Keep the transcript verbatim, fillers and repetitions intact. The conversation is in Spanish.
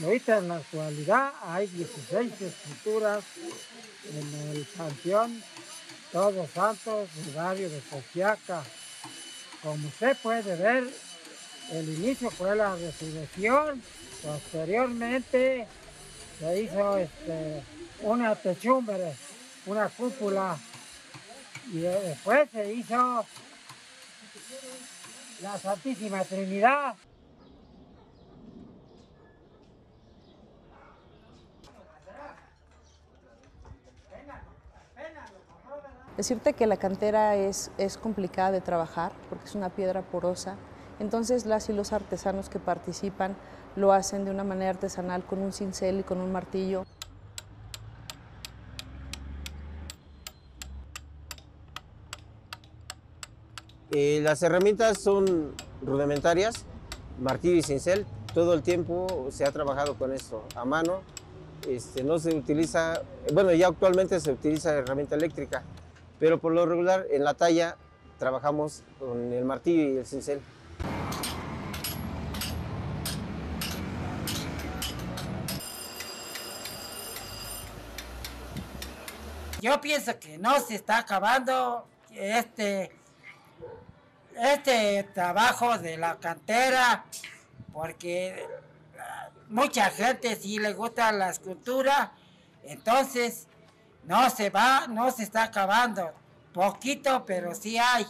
Y ahorita en la actualidad hay dieciséis esculturas en el Panteón Todos Santos, barrio de Xochiaca. Como usted puede ver, el inicio fue la resurrección, posteriormente se hizo este, una techumbre, una cúpula, y después se hizo la Santísima Trinidad. Decirte que la cantera es, es complicada de trabajar porque es una piedra porosa, entonces las y los artesanos que participan lo hacen de una manera artesanal con un cincel y con un martillo. Eh, las herramientas son rudimentarias, martillo y cincel. Todo el tiempo se ha trabajado con esto, a mano. Este, no se utiliza, bueno, ya actualmente se utiliza herramienta eléctrica, pero por lo regular en la talla trabajamos con el martillo y el cincel. Yo pienso que no se está acabando este, este trabajo de la cantera, porque mucha gente sí le gusta la escultura, entonces no se va, no se está acabando. Poquito, pero sí hay.